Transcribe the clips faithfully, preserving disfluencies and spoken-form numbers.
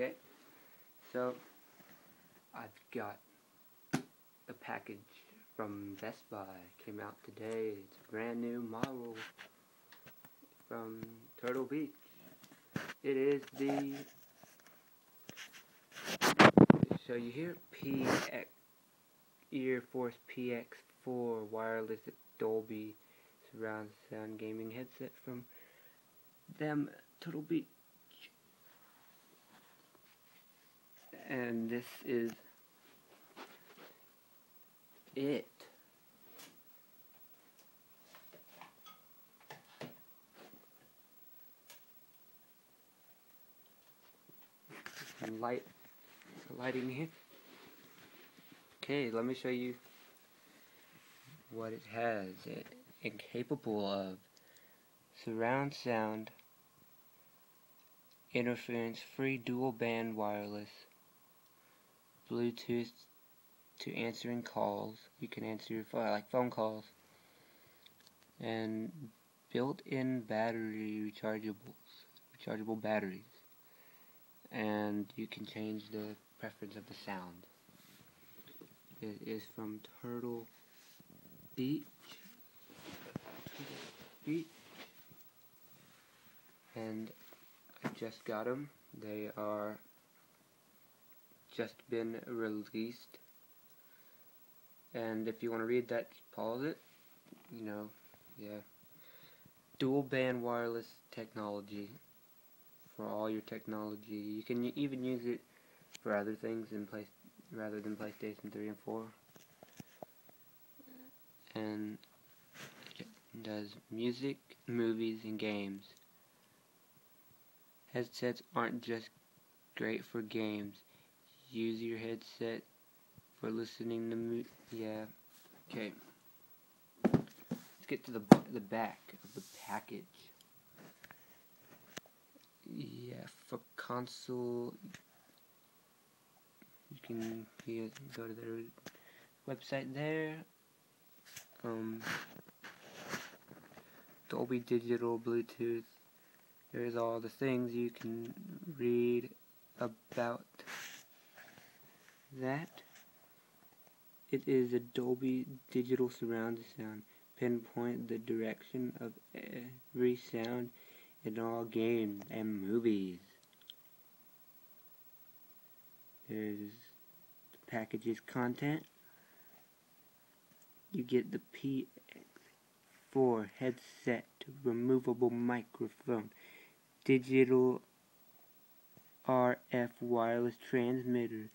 Okay, so I've got a package from Best Buy. It came out today. It's a brand new model from Turtle Beach. It is the, so you hear P X Earforce P X four wireless Dolby surround sound gaming headset from them Turtle Beach, and this is it. Light lighting here. Okay, let me show you what it has. It's capable of surround sound, interference free dual band wireless, Bluetooth to answering calls. You can answer your phone, like phone calls, and built-in battery rechargeables, rechargeable batteries, and you can change the preference of the sound. It is from Turtle Beach. Beach, and I just got them. They are just been released. And if you want to read that, just pause it. You know, yeah. Dual band wireless technology for all your technology. You can even use it for other things in place rather than PlayStation three and four. And it does music, movies, and games. Headsets aren't just great for games. Use your headset for listening to mu yeah. Okay. Let's get to the b the back of the package. Yeah, for console, you can yeah, go to their website there. Um, Dolby Digital, Bluetooth. There's all the things you can read about that. It is a Dolby Digital surround sound. Pinpoint the direction of every sound in all games and movies. There's the package's content. You get the P X four headset, removable microphone, digital R F wireless transmitter,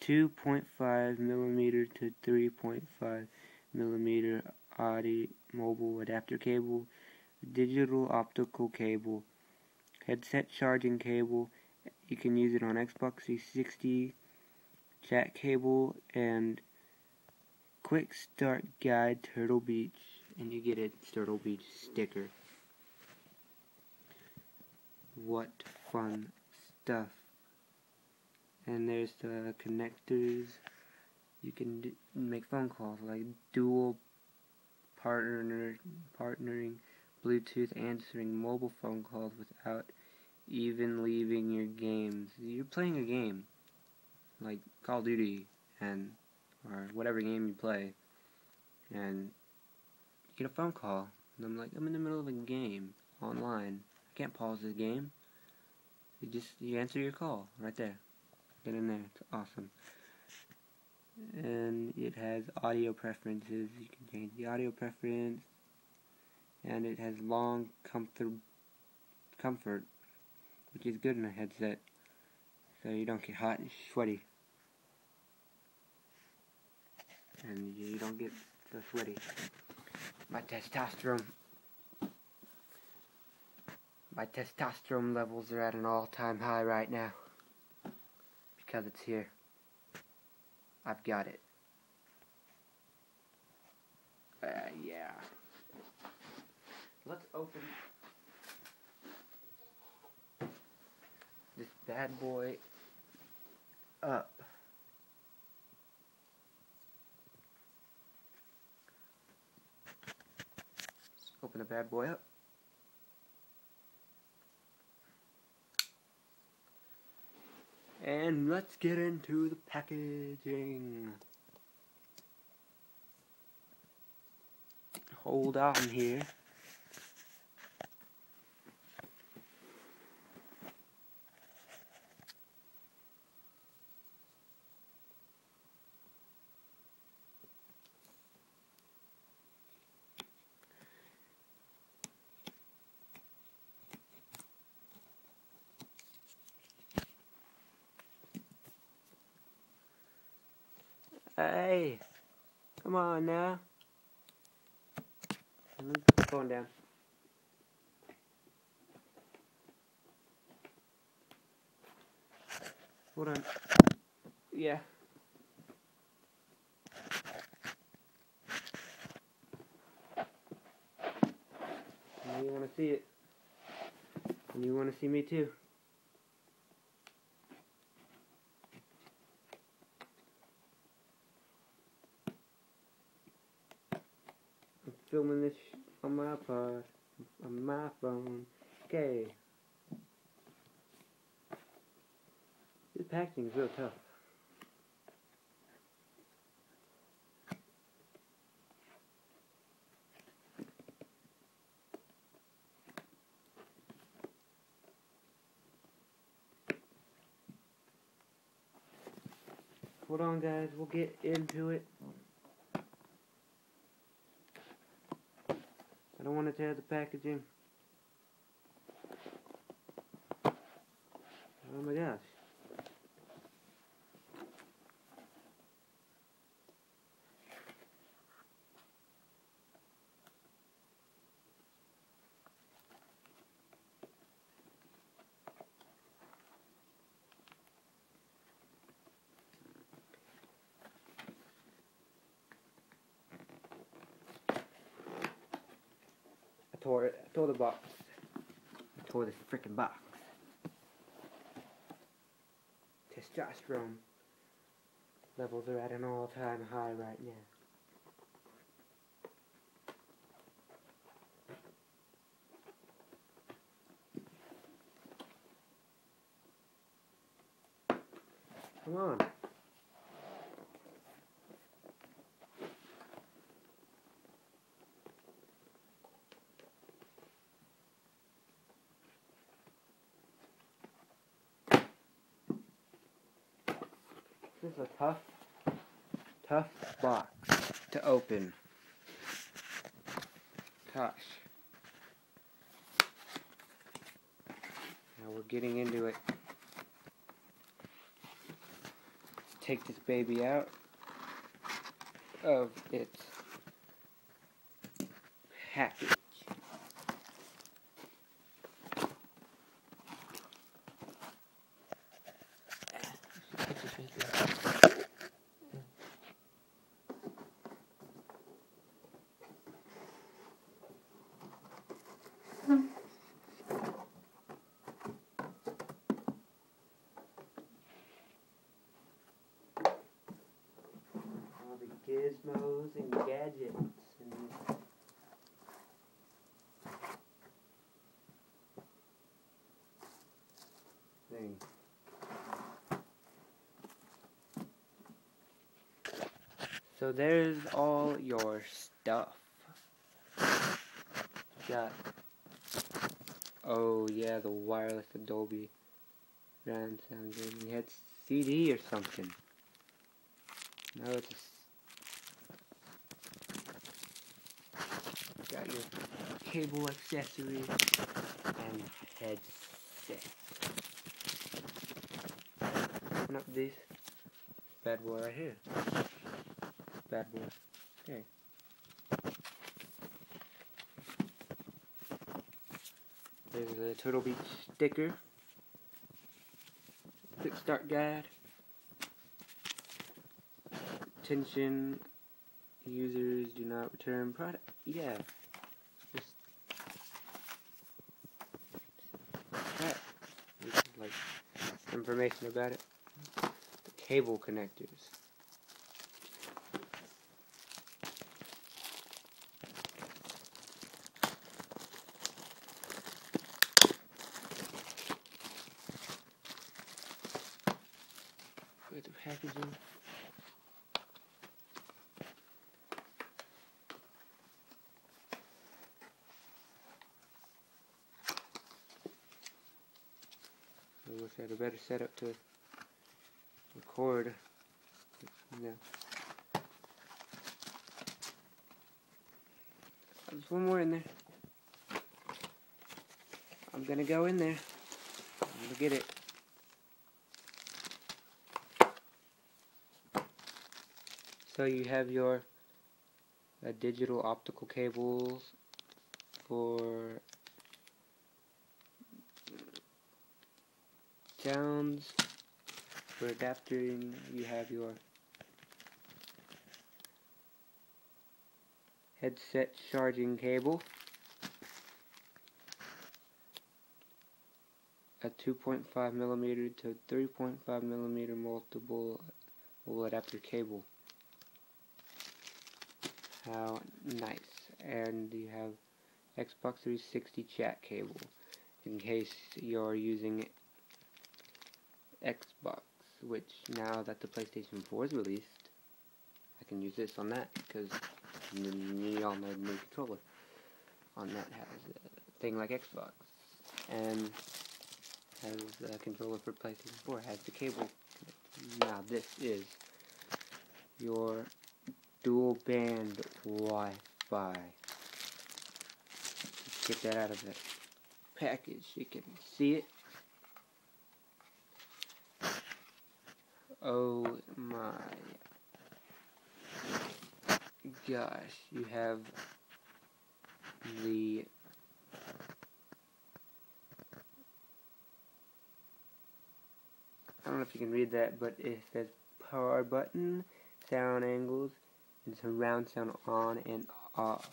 two point five millimeter to three point five millimeter audio mobile adapter cable, digital optical cable, headset charging cable. You can use it on Xbox three sixty, chat cable, and quick start guide Turtle Beach, and you get a Turtle Beach sticker. What fun stuff. And there's the connectors. You can d make phone calls, like dual partner partnering, Bluetooth answering mobile phone calls without even leaving your games. You're playing a game, like Call of Duty, and or whatever game you play, and you get a phone call. And I'm like, I'm in the middle of a game online. I can't pause the game. You just you answer your call right there. Get in there, it's awesome. And it has audio preferences. You can change the audio preference, and it has long comfort comfort, which is good in a headset, so you don't get hot and sweaty, and you don't get so sweaty. My testosterone, my testosterone levels are at an all-time high right now. Because it's here. I've got it. Uh, yeah. Let's open this bad boy up. Let's open the bad boy up. And let's get into the packaging. Hold on here. Hey, come on now. Leave the phone down. Hold on. Yeah. And you want to see it. And you want to see me too. Filming this on my iPod, on my phone. Okay. This packaging is real tough. Hold on, guys. We'll get into it. I don't want to tear the packaging. Oh my gosh. I tore it. I tore the box. I tore this freaking box. Testosterone levels are at an all-time high right now. Come on. This is a tough, tough box to open. Gosh. Now we're getting into it. Take this baby out of its package. Gizmos and gadgets. And thing. So there's all your stuff. Got. Oh yeah, the wireless Dolby Digital sound good. You had C D or something. Now it's a got your cable accessories and headset. Open up this bad boy right here. Bad boy. Okay. There's a Turtle Beach sticker. Quick start guide. Attention, users do not return product. Yeah. Like information about it. The cable connectors. creative packaging. I wish I had a better setup to record. No. There's one more in there. I'm gonna go in there. I'm gonna get it. So you have your uh, digital optical cables for sounds, for adapting. You have your headset charging cable, a two point five millimeter to three point five millimeter multiple adapter cable. How nice. And you have Xbox three sixty chat cable in case you're using Xbox, which now that the PlayStation four is released, I can use this on that because you all know the new controller on that has a thing like Xbox, and has a controller for PlayStation four, has the cable. Now this is your dual band Wi-Fi. Let's get that out of the package, you can see it. Oh my gosh, you have the I don't know if you can read that, but it says power button, sound angles, and surround sound on and off.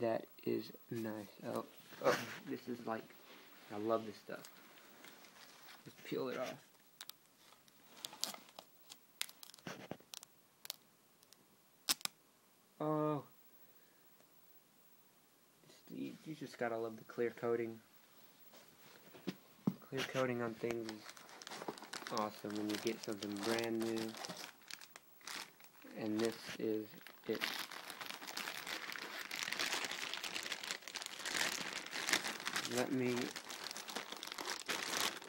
That is nice. Oh, oh, this is like, I love this stuff. Just peel it off. Oh, you, you just gotta love the clear coating. Clear coating on things is awesome when you get something brand new. And this is it. Let me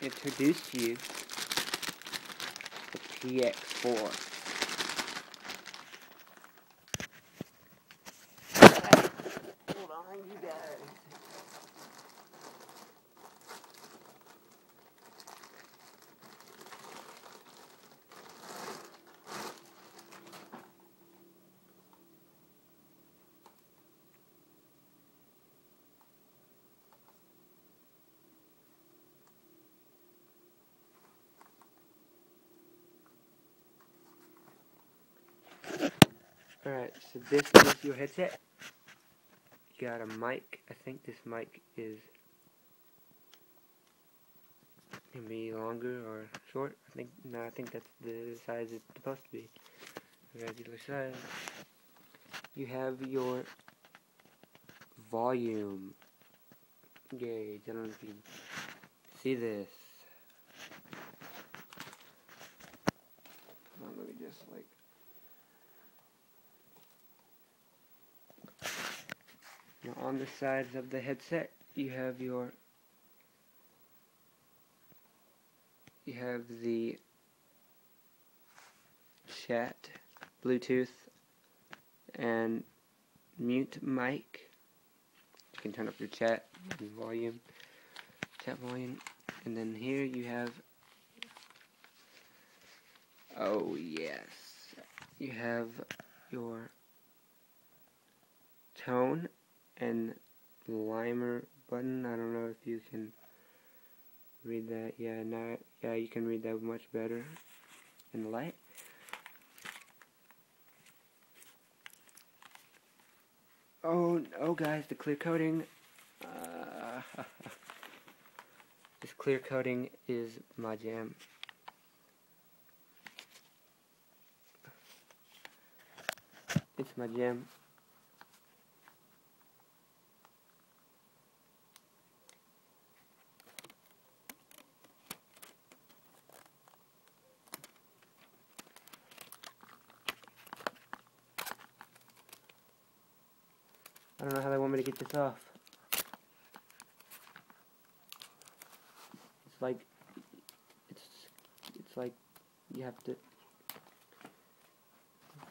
introduce you to the P X four. Alright, so this is your headset. You got a mic. I think this mic is can be longer or short. I think no, I think that's the size it's supposed to be. Regular size. You have your volume gauge. I don't know if you can see this. Come on, let me just like Now on the sides of the headset, you have your, you have the chat, Bluetooth, and mute mic. You can turn up your chat and volume, chat volume, and then here you have, oh yes, you have your tone and Limer button. I don't know if you can read that. Yeah, not, yeah, you can read that much better in the light. Oh, oh, guys, the clear coating. Uh, this clear coating is my jam. It's my jam. I don't know how they want me to get this off. It's like, it's, it's like you have to, it's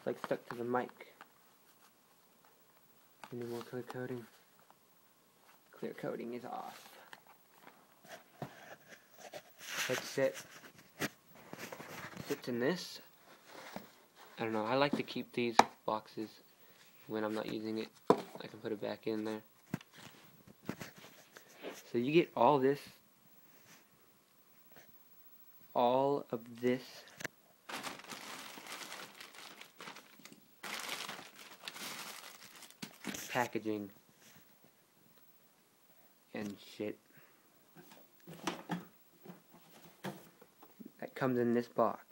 like stuck to the mic. I need more clear coating. Clear coating is off. Headset sits in this. I don't know, I like to keep these boxes when I'm not using it. I can put it back in there. So you get all this, all of this, packaging and shit that comes in this box.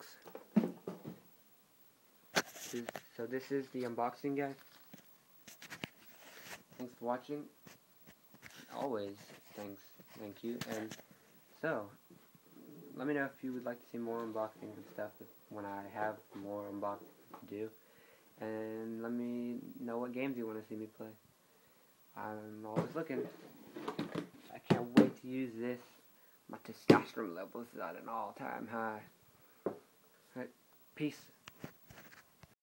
So this is the unboxing, guys. Thanks for watching. Always, thanks, thank you. And so, let me know if you would like to see more unboxings and stuff when I have more unboxings to do. And let me know what games you want to see me play. I'm always looking. I can't wait to use this. My testosterone levels is at an all-time high. All right, peace.